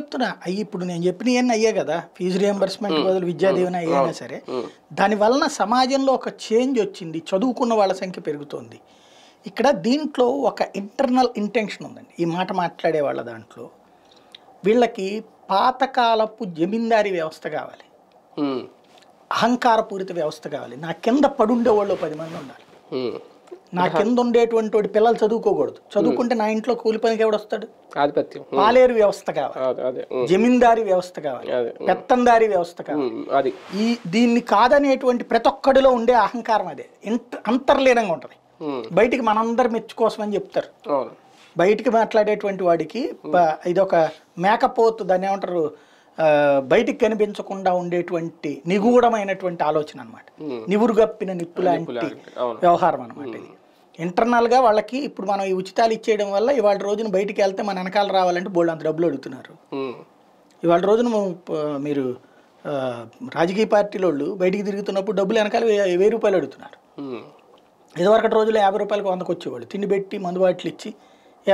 ఇప్పుడు నేను చెప్పినవి అన్నీ అయ్యే కదా ఫీజు రియంబర్స్మెంట్ బదులు విద్యా దీవెన అయినా సరే దానివల్ల సమాజంలో ఒక చేంజ్ వచ్చింది చదువుకున్న వాళ్ళ సంఖ్య పెరుగుతోంది ఇక్కడ దీంట్లో ఒక ఇంటర్నల్ ఇంటెన్షన్ ఉందండి ఈ మాట మాట్లాడే వాళ్ళ దాంట్లో వీళ్ళకి పాతకాలపు జమీందారీ వ్యవస్థ కావాలి అహంకారపూరిత వ్యవస్థ కావాలి నా కింద పడుండే వాళ్ళు 10 మంది ఉండాలి నా కింద ఉండేటువంటి వాడి పిల్లలు చదువుకోకూడదు చదువుకుంటే నా ఇంట్లో కూలి పనికి ఎవడు వస్తాడు ఆధిపత్యం పాలేరు వ్యవస్థ కావాలి జమీందారీ వ్యవస్థ కావాలి పెత్తందారీ వ్యవస్థ కావాలి ఈ దీన్ని కాదనేటువంటి ప్రతి ఒక్కడిలో ఉండే అహంకారం అదే అంతర్లీనంగా ఉంటుంది బయటికి మనందరు మెచ్చుకోసం అని చెప్తారు బయటికి మాట్లాడేటువంటి వాడికి ఇదొక మేకపోతు దాన్ని ఏమంటారు బయటికి కనిపించకుండా ఉండేటువంటి నిగూఢమైనటువంటి ఆలోచన అనమాట నివురుగప్పిన నిప్పు లాంటి వ్యవహారం అనమాట ఇది ఇంటర్నల్గా వాళ్ళకి ఇప్పుడు మనం ఈ ఉచితాలు ఇచ్చేయడం వల్ల ఇవాళ రోజున బయటికి వెళ్తే మన వెనకాల రావాలంటే బోల్డ్ అంత డబ్బులు అడుగుతున్నారు ఇవాళ రోజున మీరు రాజకీయ పార్టీల వాళ్ళు బయటికి తిరుగుతున్నప్పుడు డబ్బులు వెనకాల 1000 రూపాయలు అడుగుతున్నారు ఇదివరకటి రోజుల్లో 50 రూపాయలకు 100కు వచ్చేవాళ్ళు తిండి పెట్టి మందు బాటిల్ ఇచ్చి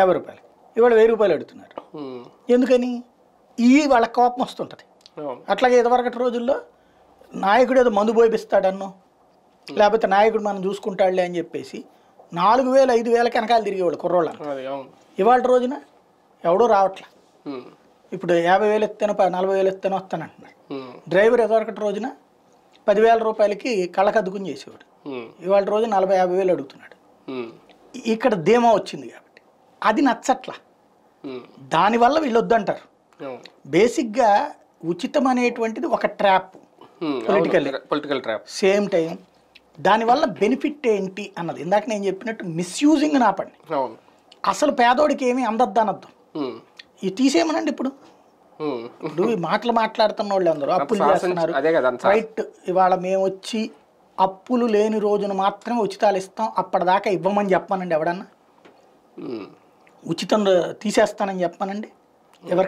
50 రూపాయలు ఇవాళ 1000 రూపాయలు అడుగుతున్నారు ఎందుకని ఈ వాళ్ళ కోపం వస్తుంటుంది అట్లాగే ఇదివరకటి రోజుల్లో నాయకుడు ఏదో మందు పోయిస్తాడన్నో లేకపోతే నాయకుడు మనం చూసుకుంటాడులే అని చెప్పేసి 4000, 5000 వెనకాల తిరిగేవాళ్ళు కుర్రోళ్ళ ఇవాళ రోజున ఎవడో రావట్లా ఇప్పుడు 50,000 ఎత్తాను 40,000 ఎత్తాను వస్తానంటున్నాడు డ్రైవర్ ఎదవరకటి రోజున 10,000 రూపాయలకి కళ్ళకద్దుకుని చేసేవాడు ఇవాళ రోజు 40,000, 50,000 అడుగుతున్నాడు ఇక్కడ ధీమా వచ్చింది కాబట్టి అది నచ్చట్లా దానివల్ల వీళ్ళు వద్దంటారు బేసిక్గా ఉచితం అనేటువంటిది ఒక trap political trap same time దానివల్ల బెనిఫిట్ ఏంటి అన్నది ఇందాక నేను చెప్పినట్టు మిస్యూజింగ్ నాపండి అసలు పేదోడికి ఏమీ అందద్దు అనద్దు ఇది తీసేయమనండి ఇప్పుడు ఇప్పుడు ఈ మాటలు మాట్లాడుతున్న వాళ్ళు అందరూ అప్పులు చేస్తున్నారు రైట్ ఇవాళ మేము వచ్చి అప్పులు లేని రోజున మాత్రమే ఉచితాలు ఇస్తాం అప్పటిదాకా ఇవ్వమని చెప్పానండి ఎవడన్నా ఉచితం తీసేస్తానని చెప్పానండి ఎవరికి